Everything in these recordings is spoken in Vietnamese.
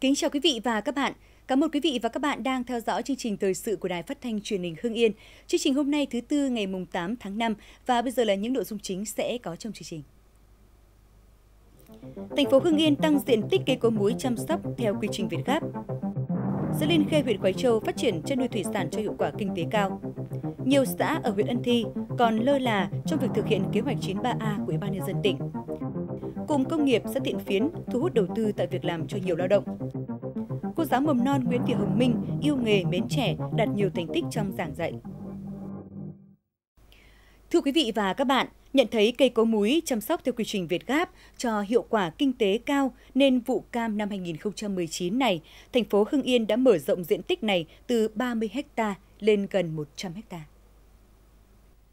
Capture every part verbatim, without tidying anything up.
Kính chào quý vị và các bạn. Cảm ơn quý vị và các bạn đang theo dõi chương trình thời sự của Đài Phát thanh Truyền hình Hưng Yên. Chương trình hôm nay thứ Tư ngày tám tháng năm và bây giờ là những nội dung chính sẽ có trong chương trình. Thành phố Hưng Yên tăng diện tích cây có múi chăm sóc theo quy trình VietGAP. Xã Liên Khê, huyện Quái Châu phát triển chăn nuôi thủy sản cho hiệu quả kinh tế cao. Nhiều xã ở huyện Ân Thi còn lơ là trong việc thực hiện kế hoạch chín mươi ba A của Ủy ban nhân dân tỉnh. Cụm công nghiệp xã Thiện Phiến thu hút đầu tư tại việc làm cho nhiều lao động. Cô giáo mầm non Nguyễn Thị Hồng Minh yêu nghề mến trẻ, đạt nhiều thành tích trong giảng dạy. Thưa quý vị và các bạn, nhận thấy cây có múi chăm sóc theo quy trình VietGAP cho hiệu quả kinh tế cao nên vụ cam năm hai nghìn không trăm mười chín này, thành phố Hưng Yên đã mở rộng diện tích này từ ba mươi héc ta lên gần một trăm héc ta.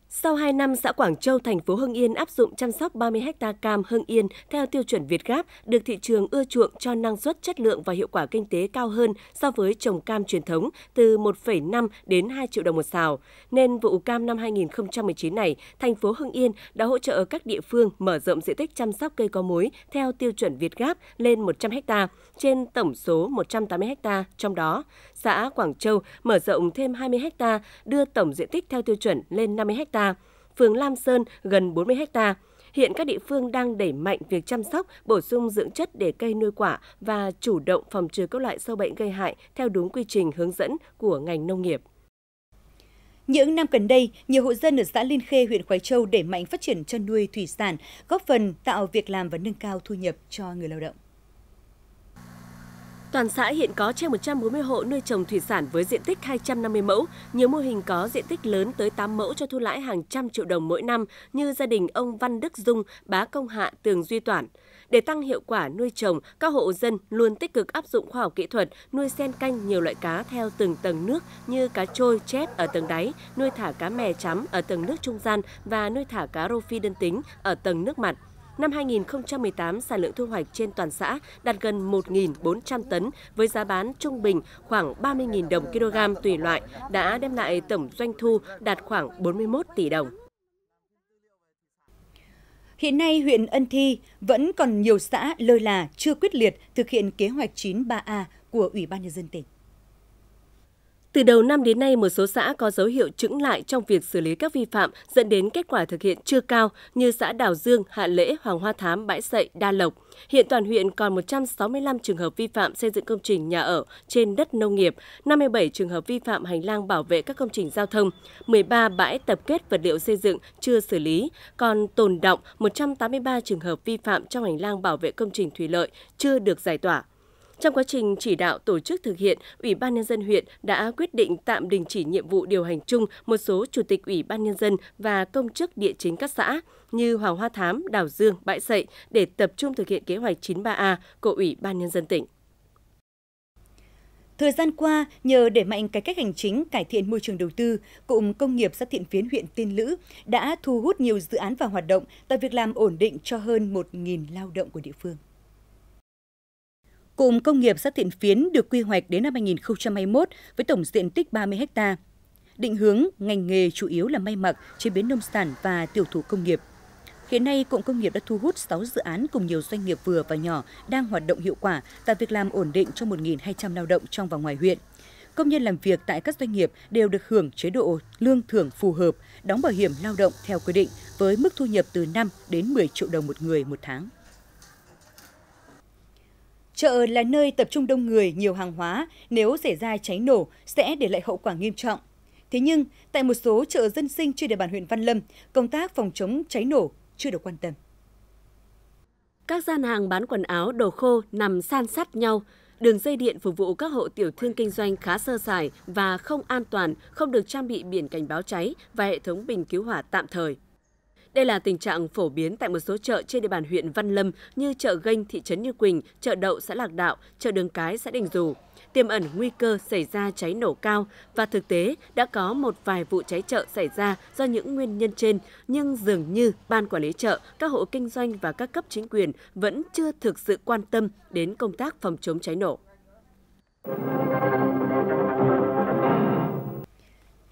Sau hai năm, xã Quảng Châu, thành phố Hưng Yên áp dụng chăm sóc ba mươi héc ta cam Hưng Yên theo tiêu chuẩn VietGAP được thị trường ưa chuộng cho năng suất, chất lượng và hiệu quả kinh tế cao hơn so với trồng cam truyền thống từ một phẩy năm đến hai triệu đồng một sào. Nên vụ cam năm hai nghìn không trăm mười chín này, thành phố Hưng Yên đã hỗ trợ các địa phương mở rộng diện tích chăm sóc cây có múi theo tiêu chuẩn VietGAP lên một trăm héc ta trên tổng số một trăm tám mươi héc ta, trong đó xã Quảng Châu mở rộng thêm hai mươi héc ta, đưa tổng diện tích theo tiêu chuẩn lên năm mươi héc ta, phường Lam Sơn gần bốn mươi héc ta. Hiện các địa phương đang đẩy mạnh việc chăm sóc, bổ sung dưỡng chất để cây nuôi quả và chủ động phòng trừ các loại sâu bệnh gây hại theo đúng quy trình hướng dẫn của ngành nông nghiệp. Những năm gần đây, nhiều hộ dân ở xã Liên Khê, huyện Quái Châu đẩy mạnh phát triển chăn nuôi thủy sản, góp phần tạo việc làm và nâng cao thu nhập cho người lao động. Toàn xã hiện có trên một trăm bốn mươi hộ nuôi trồng thủy sản với diện tích hai trăm năm mươi mẫu, nhiều mô hình có diện tích lớn tới tám mẫu cho thu lãi hàng trăm triệu đồng mỗi năm như gia đình ông Văn Đức Dung, bá Công Hạ, Tường Duy Toản. Để tăng hiệu quả nuôi trồng, các hộ dân luôn tích cực áp dụng khoa học kỹ thuật, nuôi xen canh nhiều loại cá theo từng tầng nước như cá trôi, chép ở tầng đáy, nuôi thả cá mè chấm ở tầng nước trung gian và nuôi thả cá rô phi đơn tính ở tầng nước mặt. Năm hai nghìn không trăm mười tám, sản lượng thu hoạch trên toàn xã đạt gần một nghìn bốn trăm tấn với giá bán trung bình khoảng ba mươi nghìn đồng kg tùy loại, đã đem lại tổng doanh thu đạt khoảng bốn mươi mốt tỷ đồng. Hiện nay, huyện Ân Thi vẫn còn nhiều xã lơ là, chưa quyết liệt thực hiện kế hoạch chín mươi ba A của Ủy ban nhân dân tỉnh. Từ đầu năm đến nay, một số xã có dấu hiệu chững lại trong việc xử lý các vi phạm dẫn đến kết quả thực hiện chưa cao như xã Đào Dương, Hạ Lễ, Hoàng Hoa Thám, Bãi Sậy, Đa Lộc. Hiện toàn huyện còn một trăm sáu mươi lăm trường hợp vi phạm xây dựng công trình nhà ở trên đất nông nghiệp, năm mươi bảy trường hợp vi phạm hành lang bảo vệ các công trình giao thông, mười ba bãi tập kết vật liệu xây dựng chưa xử lý, còn tồn đọng một trăm tám mươi ba trường hợp vi phạm trong hành lang bảo vệ công trình thủy lợi chưa được giải tỏa. Trong quá trình chỉ đạo tổ chức thực hiện, Ủy ban nhân dân huyện đã quyết định tạm đình chỉ nhiệm vụ điều hành chung một số chủ tịch Ủy ban nhân dân và công chức địa chính các xã như Hoàng Hoa Thám, Đào Dương, Bãi Sậy để tập trung thực hiện kế hoạch chín mươi ba A của Ủy ban nhân dân tỉnh. Thời gian qua, nhờ đẩy mạnh cải cách hành chính, cải thiện môi trường đầu tư, cụm công nghiệp xã Thiện Phiến, huyện Tiên Lữ đã thu hút nhiều dự án vào hoạt động, tạo việc làm ổn định cho hơn một nghìn lao động của địa phương. Cụm công nghiệp xã Thiện Phiến được quy hoạch đến năm hai nghìn không trăm hai mươi mốt với tổng diện tích ba mươi héc ta. Định hướng ngành nghề chủ yếu là may mặc, chế biến nông sản và tiểu thủ công nghiệp. Hiện nay, cụm công nghiệp đã thu hút sáu dự án cùng nhiều doanh nghiệp vừa và nhỏ đang hoạt động hiệu quả, tạo việc làm ổn định cho một nghìn hai trăm lao động trong và ngoài huyện. Công nhân làm việc tại các doanh nghiệp đều được hưởng chế độ lương thưởng phù hợp, đóng bảo hiểm lao động theo quy định với mức thu nhập từ năm đến mười triệu đồng một người một tháng. Chợ là nơi tập trung đông người, nhiều hàng hóa, nếu xảy ra cháy nổ sẽ để lại hậu quả nghiêm trọng. Thế nhưng, tại một số chợ dân sinh trên địa bàn huyện Văn Lâm, công tác phòng chống cháy nổ chưa được quan tâm. Các gian hàng bán quần áo, đồ khô nằm san sát nhau. Đường dây điện phục vụ các hộ tiểu thương kinh doanh khá sơ sài và không an toàn, không được trang bị biển cảnh báo cháy và hệ thống bình cứu hỏa tạm thời. Đây là tình trạng phổ biến tại một số chợ trên địa bàn huyện Văn Lâm như chợ Gênh, thị trấn Như Quỳnh, chợ Đậu, xã Lạc Đạo, chợ Đường Cái, xã Đình Dù, tiềm ẩn nguy cơ xảy ra cháy nổ cao và thực tế đã có một vài vụ cháy chợ xảy ra do những nguyên nhân trên, nhưng dường như ban quản lý chợ, các hộ kinh doanh và các cấp chính quyền vẫn chưa thực sự quan tâm đến công tác phòng chống cháy nổ.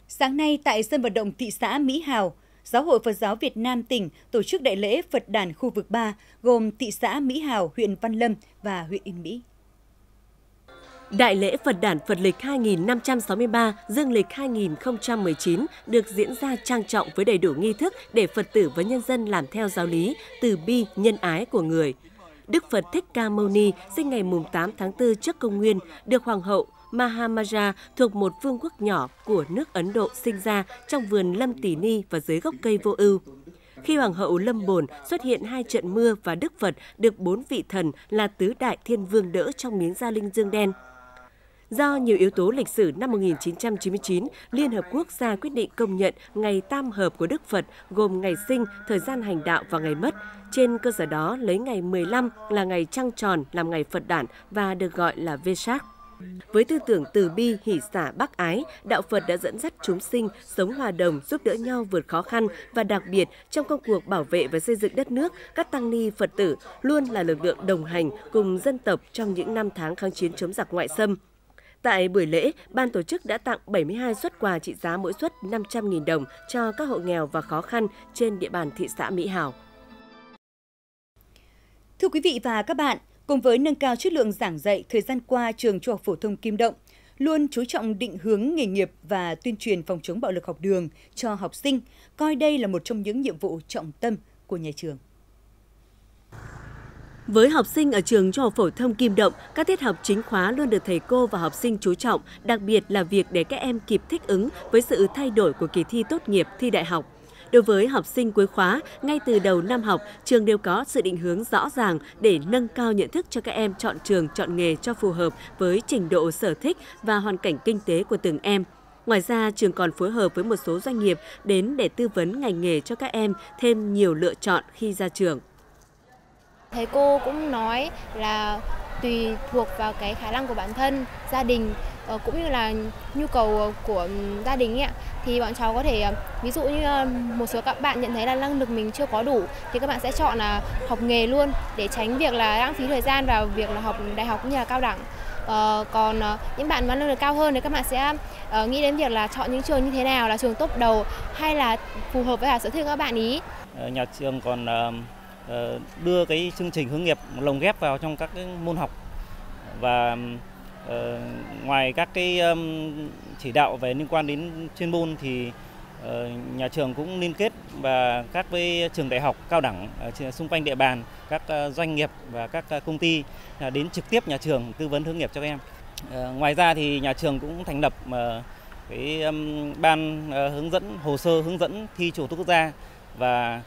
Sáng nay tại sân vận động thị xã Mỹ Hào, Giáo hội Phật giáo Việt Nam tỉnh tổ chức đại lễ Phật đản khu vực ba gồm thị xã Mỹ Hào, huyện Văn Lâm và huyện Yên Mỹ. Đại lễ Phật đản Phật lịch hai nghìn năm trăm sáu mươi ba, dương lịch hai nghìn không trăm mười chín được diễn ra trang trọng với đầy đủ nghi thức để Phật tử và nhân dân làm theo giáo lý, từ bi, nhân ái của Người. Đức Phật Thích Ca Mâu Ni sinh ngày tám tháng tư trước công nguyên, được Hoàng hậu Mahamaja thuộc một vương quốc nhỏ của nước Ấn Độ sinh ra trong vườn Lâm Tỳ Ni và dưới gốc cây vô ưu. Khi Hoàng hậu lâm bồn xuất hiện hai trận mưa và Đức Phật được bốn vị thần là tứ đại thiên vương đỡ trong miếng da linh dương đen. Do nhiều yếu tố lịch sử, năm một nghìn chín trăm chín mươi chín, Liên Hợp Quốc ra quyết định công nhận ngày tam hợp của Đức Phật gồm ngày sinh, thời gian hành đạo và ngày mất. Trên cơ sở đó lấy ngày mười lăm là ngày trăng tròn làm ngày Phật đản và được gọi là Vesak. Với tư tưởng từ bi, hỷ xả, bác ái, đạo Phật đã dẫn dắt chúng sinh sống hòa đồng, giúp đỡ nhau vượt khó khăn và đặc biệt trong công cuộc bảo vệ và xây dựng đất nước, các tăng ni Phật tử luôn là lực lượng đồng hành cùng dân tộc trong những năm tháng kháng chiến chống giặc ngoại xâm. Tại buổi lễ, ban tổ chức đã tặng bảy mươi hai suất quà trị giá mỗi suất năm trăm nghìn đồng cho các hộ nghèo và khó khăn trên địa bàn thị xã Mỹ Hào. Thưa quý vị và các bạn, cùng với nâng cao chất lượng giảng dạy, thời gian qua trường Trung học phổ thông Kim Động luôn chú trọng định hướng nghề nghiệp và tuyên truyền phòng chống bạo lực học đường cho học sinh, coi đây là một trong những nhiệm vụ trọng tâm của nhà trường. Với học sinh ở trường Trung học phổ thông Kim Động, các tiết học chính khóa luôn được thầy cô và học sinh chú trọng, đặc biệt là việc để các em kịp thích ứng với sự thay đổi của kỳ thi tốt nghiệp, thi đại học. Đối với học sinh cuối khóa, ngay từ đầu năm học, trường đều có sự định hướng rõ ràng để nâng cao nhận thức cho các em chọn trường, chọn nghề cho phù hợp với trình độ sở thích và hoàn cảnh kinh tế của từng em. Ngoài ra, trường còn phối hợp với một số doanh nghiệp đến để tư vấn ngành nghề cho các em thêm nhiều lựa chọn khi ra trường. Thầy cô cũng nói là tùy thuộc vào cái khả năng của bản thân, gia đình cũng như là nhu cầu của gia đình ấy, thì bọn cháu có thể ví dụ như một số các bạn nhận thấy là năng lực mình chưa có đủ thì các bạn sẽ chọn là học nghề luôn để tránh việc là lãng phí thời gian vào việc là học đại học cũng như là cao đẳng. Còn những bạn mà năng lực cao hơn thì các bạn sẽ nghĩ đến việc là chọn những trường như thế nào là trường top đầu hay là phù hợp với sở thích các bạn ý. Nhà trường còn đưa cái chương trình hướng nghiệp lồng ghép vào trong các cái môn học, và uh, ngoài các cái um, chỉ đạo về liên quan đến chuyên môn thì uh, nhà trường cũng liên kết và các với trường đại học, cao đẳng ở xung quanh địa bàn, các uh, doanh nghiệp và các uh, công ty uh, đến trực tiếp nhà trường tư vấn hướng nghiệp cho các em. Uh, ngoài ra thì nhà trường cũng thành lập uh, cái um, ban uh, hướng dẫn hồ sơ hướng dẫn thi Trung học phổ thông quốc gia và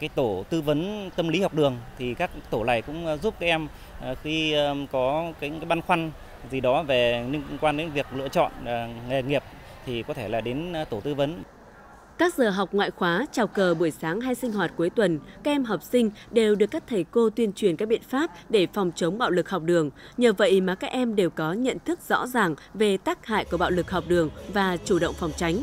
cái tổ tư vấn tâm lý học đường, thì các tổ này cũng giúp các em khi có cái băn khoăn gì đó về liên quan đến việc lựa chọn nghề nghiệp thì có thể là đến tổ tư vấn. Các giờ học ngoại khóa, chào cờ buổi sáng hay sinh hoạt cuối tuần, các em học sinh đều được các thầy cô tuyên truyền các biện pháp để phòng chống bạo lực học đường. Nhờ vậy mà các em đều có nhận thức rõ ràng về tác hại của bạo lực học đường và chủ động phòng tránh.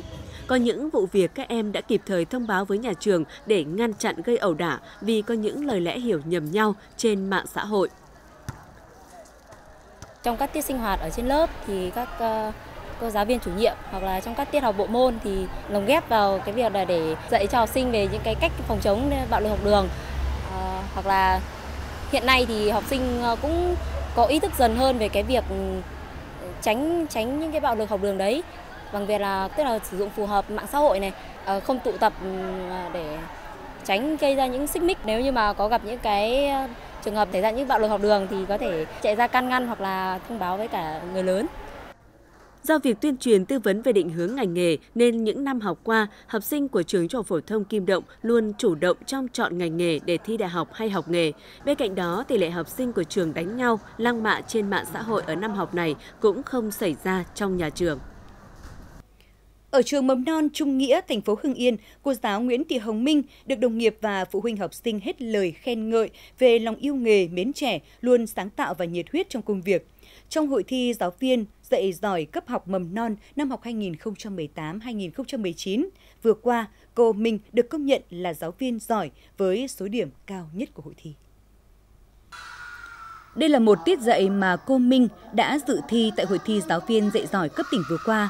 Có những vụ việc các em đã kịp thời thông báo với nhà trường để ngăn chặn gây ẩu đả vì có những lời lẽ hiểu nhầm nhau trên mạng xã hội. Trong các tiết sinh hoạt ở trên lớp thì các cô giáo viên chủ nhiệm hoặc là trong các tiết học bộ môn thì lồng ghép vào cái việc là để dạy cho học sinh về những cái cách phòng chống bạo lực học đường. À, hoặc là hiện nay thì học sinh cũng có ý thức dần hơn về cái việc tránh tránh những cái bạo lực học đường đấy, bằng việc là tức là sử dụng phù hợp mạng xã hội này, không tụ tập để tránh gây ra những xích mích. Nếu như mà có gặp những cái trường hợp xảy ra những bạo lực học đường thì có thể chạy ra can ngăn hoặc là thông báo với cả người lớn. Do việc tuyên truyền tư vấn về định hướng ngành nghề nên những năm học qua, học sinh của trường Trung học phổ thông Kim Động luôn chủ động trong chọn ngành nghề để thi đại học hay học nghề. Bên cạnh đó, tỷ lệ học sinh của trường đánh nhau, lăng mạ trên mạng xã hội ở năm học này cũng không xảy ra trong nhà trường. Ở trường mầm non Trung Nghĩa, thành phố Hưng Yên, cô giáo Nguyễn Thị Hồng Minh được đồng nghiệp và phụ huynh học sinh hết lời khen ngợi về lòng yêu nghề, mến trẻ, luôn sáng tạo và nhiệt huyết trong công việc. Trong hội thi giáo viên dạy giỏi cấp học mầm non năm học hai nghìn không trăm mười tám hai nghìn không trăm mười chín, vừa qua, cô Minh được công nhận là giáo viên giỏi với số điểm cao nhất của hội thi. Đây là một tiết dạy mà cô Minh đã dự thi tại hội thi giáo viên dạy giỏi cấp tỉnh vừa qua.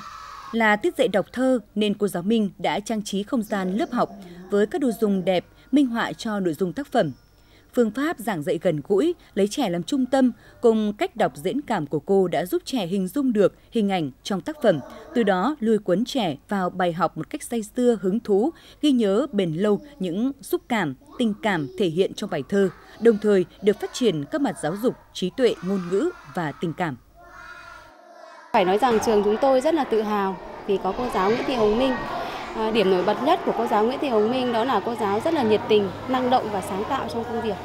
Là tiết dạy đọc thơ nên cô giáo Minh đã trang trí không gian lớp học với các đồ dùng đẹp, minh họa cho nội dung tác phẩm. Phương pháp giảng dạy gần gũi, lấy trẻ làm trung tâm, cùng cách đọc diễn cảm của cô đã giúp trẻ hình dung được hình ảnh trong tác phẩm, từ đó lôi cuốn trẻ vào bài học một cách say sưa, hứng thú, ghi nhớ bền lâu những xúc cảm, tình cảm thể hiện trong bài thơ, đồng thời được phát triển các mặt giáo dục, trí tuệ, ngôn ngữ và tình cảm. Phải nói rằng trường chúng tôi rất là tự hào vì có cô giáo Nguyễn Thị Hồng Minh. Điểm nổi bật nhất của cô giáo Nguyễn Thị Hồng Minh đó là cô giáo rất là nhiệt tình, năng động và sáng tạo trong công việc.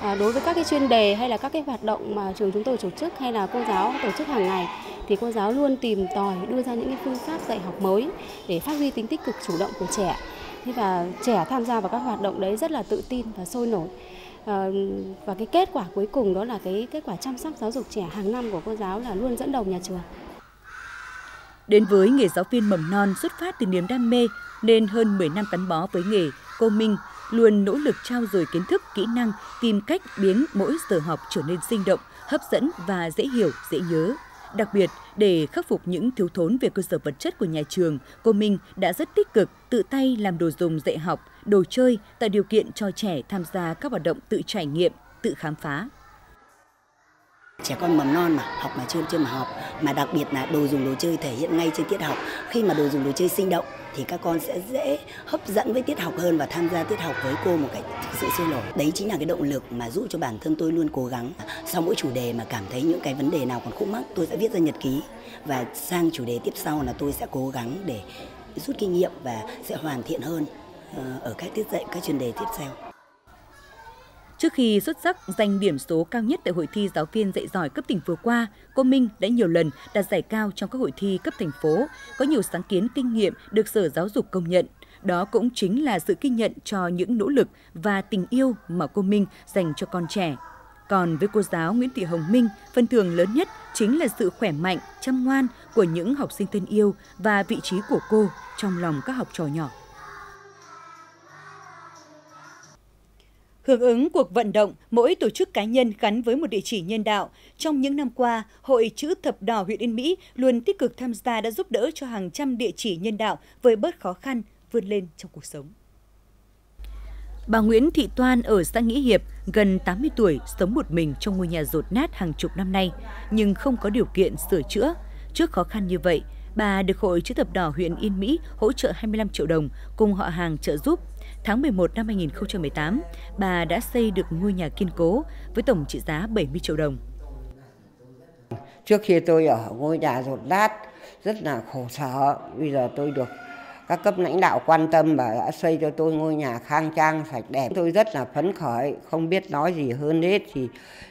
À, đối với các cái chuyên đề hay là các cái hoạt động mà trường chúng tôi tổ chức hay là cô giáo tổ chức hàng ngày thì cô giáo luôn tìm tòi đưa ra những cái phương pháp dạy học mới để phát huy tính tích cực chủ động của trẻ. Thế và trẻ tham gia vào các hoạt động đấy rất là tự tin và sôi nổi. À, và cái kết quả cuối cùng đó là cái kết quả chăm sóc giáo dục trẻ hàng năm của cô giáo là luôn dẫn đầu nhà trường. Đến với nghề giáo viên mầm non xuất phát từ niềm đam mê, nên hơn mười năm gắn bó với nghề, cô Minh luôn nỗ lực trau dồi kiến thức, kỹ năng, tìm cách biến mỗi giờ học trở nên sinh động, hấp dẫn và dễ hiểu, dễ nhớ. Đặc biệt, để khắc phục những thiếu thốn về cơ sở vật chất của nhà trường, cô Minh đã rất tích cực tự tay làm đồ dùng dạy học, đồ chơi, tạo điều kiện cho trẻ tham gia các hoạt động tự trải nghiệm, tự khám phá. Trẻ con mầm non mà học mà chưa chưa mà học, mà đặc biệt là đồ dùng đồ chơi thể hiện ngay trên tiết học. Khi mà đồ dùng đồ chơi sinh động thì các con sẽ dễ hấp dẫn với tiết học hơn và tham gia tiết học với cô một cách thực sự sôi nổi. Đấy chính là cái động lực mà giúp cho bản thân tôi luôn cố gắng. Sau mỗi chủ đề mà cảm thấy những cái vấn đề nào còn khúc mắc, tôi sẽ viết ra nhật ký, và sang chủ đề tiếp sau là tôi sẽ cố gắng để rút kinh nghiệm và sẽ hoàn thiện hơn ở các tiết dạy, các chuyên đề tiếp theo. Trước khi xuất sắc giành điểm số cao nhất tại hội thi giáo viên dạy giỏi cấp tỉnh vừa qua, cô Minh đã nhiều lần đạt giải cao trong các hội thi cấp thành phố, có nhiều sáng kiến kinh nghiệm được Sở Giáo dục công nhận. Đó cũng chính là sự ghi nhận cho những nỗ lực và tình yêu mà cô Minh dành cho con trẻ. Còn với cô giáo Nguyễn Thị Hồng Minh, phần thưởng lớn nhất chính là sự khỏe mạnh, chăm ngoan của những học sinh thân yêu và vị trí của cô trong lòng các học trò nhỏ. Hưởng ứng cuộc vận động, mỗi tổ chức cá nhân gắn với một địa chỉ nhân đạo, trong những năm qua, Hội Chữ Thập Đỏ huyện Yên Mỹ luôn tích cực tham gia đã giúp đỡ cho hàng trăm địa chỉ nhân đạo vơi bớt khó khăn, vươn lên trong cuộc sống. Bà Nguyễn Thị Toan ở xã Nghĩa Hiệp, gần tám mươi tuổi, sống một mình trong ngôi nhà dột nát hàng chục năm nay, nhưng không có điều kiện sửa chữa. Trước khó khăn như vậy, bà được Hội Chữ Thập Đỏ huyện Yên Mỹ hỗ trợ hai mươi lăm triệu đồng cùng họ hàng trợ giúp. Tháng mười một năm hai nghìn không trăm mười tám, bà đã xây được ngôi nhà kiên cố với tổng trị giá bảy mươi triệu đồng. Trước khi tôi ở ngôi nhà dột nát rất là khổ sở, bây giờ tôi được các cấp lãnh đạo quan tâm và đã xây cho tôi ngôi nhà khang trang, sạch đẹp. Tôi rất là phấn khởi, không biết nói gì hơn hết thì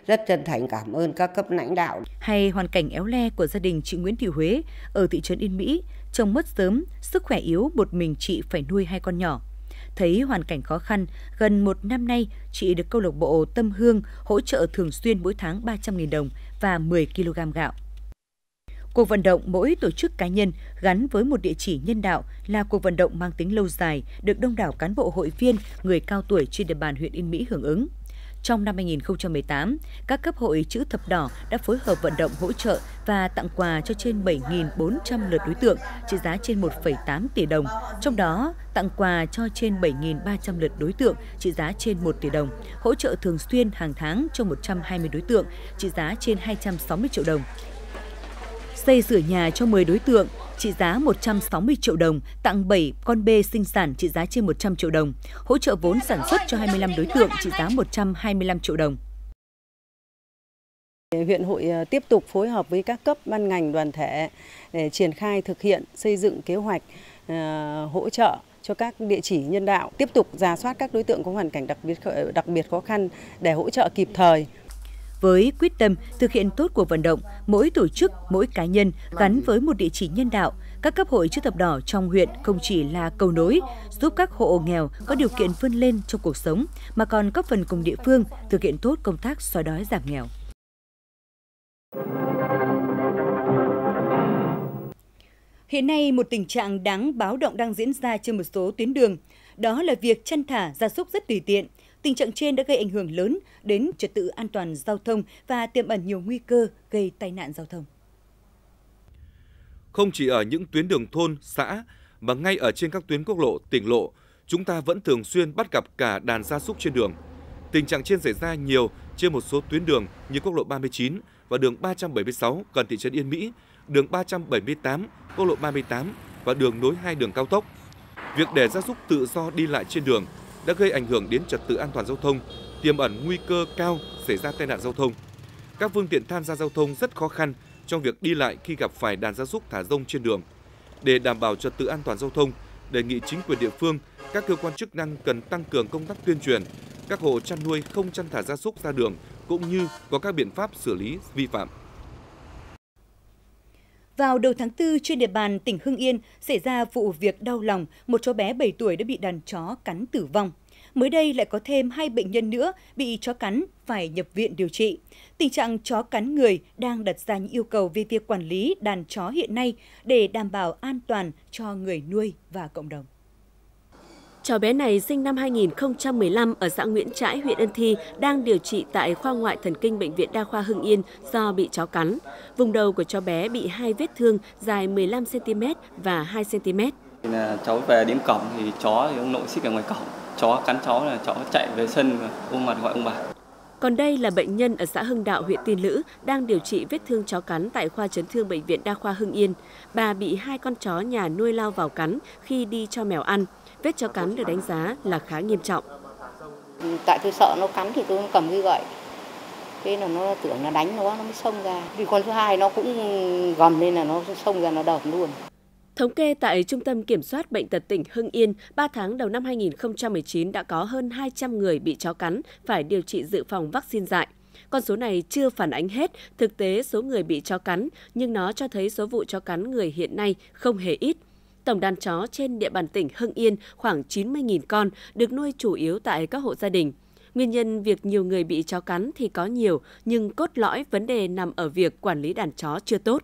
rất chân thành cảm ơn các cấp lãnh đạo. Hay hoàn cảnh éo le của gia đình chị Nguyễn Thị Huế ở thị trấn Yên Mỹ, chồng mất sớm, sức khỏe yếu, một mình chị phải nuôi hai con nhỏ. Thấy hoàn cảnh khó khăn, gần một năm nay, chị được câu lạc bộ Tâm Hương hỗ trợ thường xuyên mỗi tháng ba trăm nghìn đồng và mười ki lô gam gạo. Cuộc vận động mỗi tổ chức cá nhân gắn với một địa chỉ nhân đạo là cuộc vận động mang tính lâu dài, được đông đảo cán bộ hội viên, người cao tuổi trên địa bàn huyện Yên Mỹ hưởng ứng. Trong năm hai nghìn không trăm mười tám, các cấp hội Chữ Thập Đỏ đã phối hợp vận động hỗ trợ và tặng quà cho trên bảy nghìn bốn trăm lượt đối tượng, trị giá trên một phẩy tám tỷ đồng. Trong đó, tặng quà cho trên bảy nghìn ba trăm lượt đối tượng, trị giá trên một tỷ đồng, hỗ trợ thường xuyên hàng tháng cho một trăm hai mươi đối tượng, trị giá trên hai trăm sáu mươi triệu đồng. Xây sửa nhà cho mười đối tượng, trị giá một trăm sáu mươi triệu đồng, tặng bảy con bê sinh sản trị giá trên một trăm triệu đồng, hỗ trợ vốn sản xuất cho hai mươi lăm đối tượng trị giá một trăm hai mươi lăm triệu đồng. Huyện hội tiếp tục phối hợp với các cấp ban ngành đoàn thể để triển khai thực hiện xây dựng kế hoạch hỗ trợ cho các địa chỉ nhân đạo, tiếp tục rà soát các đối tượng có hoàn cảnh đặc biệt đặc biệt khó khăn để hỗ trợ kịp thời. Với quyết tâm thực hiện tốt cuộc vận động, mỗi tổ chức, mỗi cá nhân gắn với một địa chỉ nhân đạo, các cấp hội Chữ Thập Đỏ trong huyện không chỉ là cầu nối giúp các hộ nghèo có điều kiện vươn lên trong cuộc sống, mà còn góp phần cùng địa phương thực hiện tốt công tác xóa đói giảm nghèo. Hiện nay, một tình trạng đáng báo động đang diễn ra trên một số tuyến đường, đó là việc chăn thả gia súc rất tùy tiện. Tình trạng trên đã gây ảnh hưởng lớn đến trật tự an toàn giao thông và tiềm ẩn nhiều nguy cơ gây tai nạn giao thông. Không chỉ ở những tuyến đường thôn, xã, mà ngay ở trên các tuyến quốc lộ, tỉnh lộ, chúng ta vẫn thường xuyên bắt gặp cả đàn gia súc trên đường. Tình trạng trên xảy ra nhiều trên một số tuyến đường như quốc lộ ba mươi chín và đường ba trăm bảy mươi sáu gần thị trấn Yên Mỹ, đường ba trăm bảy mươi tám, quốc lộ ba mươi tám và đường nối hai đường cao tốc. Việc để gia súc tự do đi lại trên đường đã gây ảnh hưởng đến trật tự an toàn giao thông, tiềm ẩn nguy cơ cao xảy ra tai nạn giao thông. Các phương tiện tham gia giao thông rất khó khăn trong việc đi lại khi gặp phải đàn gia súc thả rông trên đường. Để đảm bảo trật tự an toàn giao thông, đề nghị chính quyền địa phương, các cơ quan chức năng cần tăng cường công tác tuyên truyền, các hộ chăn nuôi không chăn thả gia súc ra đường cũng như có các biện pháp xử lý vi phạm. Vào đầu tháng tư, trên địa bàn tỉnh Hưng Yên xảy ra vụ việc đau lòng, một cháu bé bảy tuổi đã bị đàn chó cắn tử vong. Mới đây lại có thêm hai bệnh nhân nữa bị chó cắn phải nhập viện điều trị. Tình trạng chó cắn người đang đặt ra những yêu cầu về việc quản lý đàn chó hiện nay để đảm bảo an toàn cho người nuôi và cộng đồng. Cháu bé này sinh năm hai nghìn không trăm mười lăm ở xã Nguyễn Trãi, huyện Ân Thi, đang điều trị tại khoa ngoại thần kinh Bệnh viện Đa khoa Hưng Yên do bị chó cắn. Vùng đầu của cháu bé bị hai vết thương dài mười lăm xen ti mét và hai xen ti mét. Cháu về đến cổng thì chó thì ông nội xích ở ngoài cổng. Chó cắn cháu là cháu chạy về sân và ôm mặt gọi ông bà. Còn đây là bệnh nhân ở xã Hưng Đạo, huyện Tiên Lữ, đang điều trị vết thương chó cắn tại khoa chấn thương Bệnh viện Đa khoa Hưng Yên. Bà bị hai con chó nhà nuôi lao vào cắn khi đi cho mèo ăn. Vết chó cắn được đánh giá là khá nghiêm trọng. Tại tôi sợ nó cắn thì tôi cầm cái gậy. Thế là nó tưởng là đánh nó, nó mới xông ra. Vì con thứ hai nó cũng gầm nên là nó xông ra, nó đập luôn. Thống kê tại Trung tâm Kiểm soát Bệnh tật tỉnh Hưng Yên, ba tháng đầu năm hai nghìn không trăm mười chín đã có hơn hai trăm người bị chó cắn phải điều trị dự phòng vaccine dại. Con số này chưa phản ánh hết thực tế số người bị chó cắn, nhưng nó cho thấy số vụ chó cắn người hiện nay không hề ít. Tổng đàn chó trên địa bàn tỉnh Hưng Yên khoảng chín mươi nghìn con, được nuôi chủ yếu tại các hộ gia đình. Nguyên nhân việc nhiều người bị chó cắn thì có nhiều, nhưng cốt lõi vấn đề nằm ở việc quản lý đàn chó chưa tốt.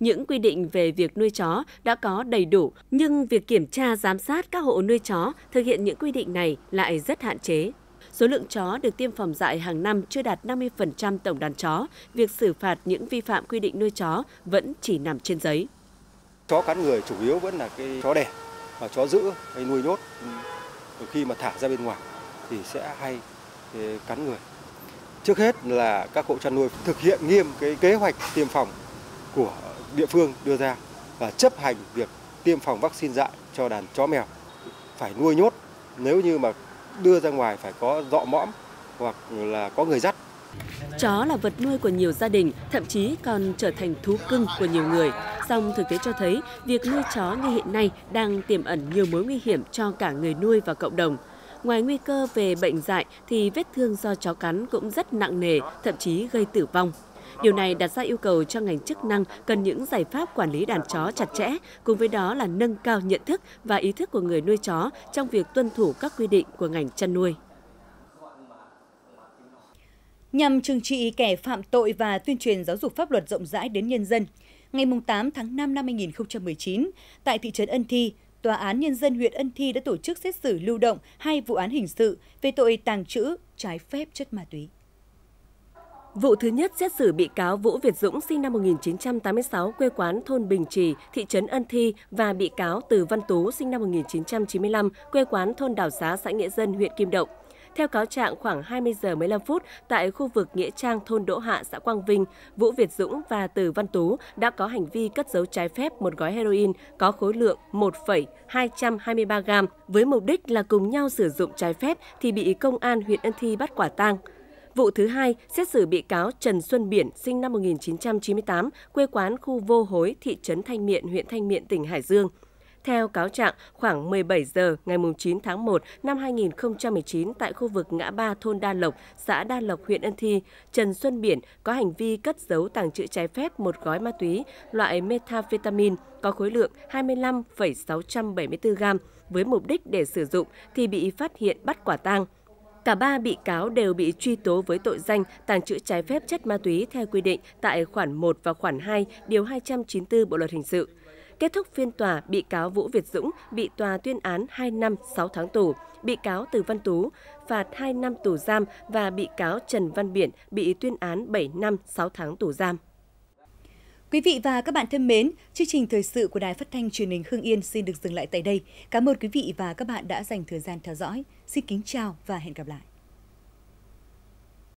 Những quy định về việc nuôi chó đã có đầy đủ, nhưng việc kiểm tra giám sát các hộ nuôi chó thực hiện những quy định này lại rất hạn chế. Số lượng chó được tiêm phòng dại hàng năm chưa đạt năm mươi phần trăm tổng đàn chó, việc xử phạt những vi phạm quy định nuôi chó vẫn chỉ nằm trên giấy. Chó cắn người chủ yếu vẫn là cái chó đẻ và chó giữ hay nuôi nhốt. Khi mà thả ra bên ngoài thì sẽ hay cắn người. Trước hết là các hộ chăn nuôi thực hiện nghiêm cái kế hoạch tiêm phòng của địa phương đưa ra và chấp hành việc tiêm phòng vaccine dại cho đàn chó mèo. Phải nuôi nhốt, nếu như mà đưa ra ngoài phải có dọ mõm hoặc là có người dắt. Chó là vật nuôi của nhiều gia đình, thậm chí còn trở thành thú cưng của nhiều người. Song thực tế cho thấy việc nuôi chó như hiện nay đang tiềm ẩn nhiều mối nguy hiểm cho cả người nuôi và cộng đồng. Ngoài nguy cơ về bệnh dại thì vết thương do chó cắn cũng rất nặng nề, thậm chí gây tử vong. Điều này đặt ra yêu cầu cho ngành chức năng cần những giải pháp quản lý đàn chó chặt chẽ, cùng với đó là nâng cao nhận thức và ý thức của người nuôi chó trong việc tuân thủ các quy định của ngành chăn nuôi. Nhằm trừng trị kẻ phạm tội và tuyên truyền giáo dục pháp luật rộng rãi đến nhân dân, ngày tám tháng năm năm hai nghìn không trăm mười chín, tại thị trấn Ân Thi, Tòa án Nhân dân huyện Ân Thi đã tổ chức xét xử lưu động hai vụ án hình sự về tội tàng trữ trái phép chất ma túy. Vụ thứ nhất xét xử bị cáo Vũ Việt Dũng sinh năm một nghìn chín trăm tám mươi sáu, quê quán thôn Bình Trì, thị trấn Ân Thi và bị cáo Từ Văn Tú sinh năm một nghìn chín trăm chín mươi lăm, quê quán thôn Đào Xá, xã Nghĩa Dân, huyện Kim Động. Theo cáo trạng, khoảng hai mươi giờ mười lăm phút tại khu vực Nghĩa Trang, thôn Đỗ Hạ, xã Quang Vinh, Vũ Việt Dũng và Từ Văn Tú đã có hành vi cất giấu trái phép một gói heroin có khối lượng một phẩy hai hai ba gam với mục đích là cùng nhau sử dụng trái phép thì bị công an huyện Ân Thi bắt quả tang. Vụ thứ hai, xét xử bị cáo Trần Xuân Biển, sinh năm một nghìn chín trăm chín mươi tám, quê quán khu Vô Hối, thị trấn Thanh Miện, huyện Thanh Miện, tỉnh Hải Dương. Theo cáo trạng, khoảng mười bảy giờ ngày chín tháng một năm hai nghìn không trăm mười chín tại khu vực ngã ba thôn Đa Lộc, xã Đa Lộc, huyện Ân Thi, Trần Xuân Biển có hành vi cất giấu tàng trữ trái phép một gói ma túy loại methamphetamine có khối lượng hai mươi lăm phẩy sáu bảy tư gam với mục đích để sử dụng thì bị phát hiện bắt quả tang. Cả ba bị cáo đều bị truy tố với tội danh tàng trữ trái phép chất ma túy theo quy định tại khoản một và khoản hai, điều hai trăm chín mươi tư Bộ luật hình sự. Kết thúc phiên tòa, bị cáo Vũ Việt Dũng bị tòa tuyên án hai năm sáu tháng tù, bị cáo Từ Văn Tú phạt hai năm tù giam và bị cáo Trần Văn Biển bị tuyên án bảy năm sáu tháng tù giam. Quý vị và các bạn thân mến, chương trình thời sự của Đài Phát thanh Truyền hình Hưng Yên xin được dừng lại tại đây. Cảm ơn quý vị và các bạn đã dành thời gian theo dõi. Xin kính chào và hẹn gặp lại.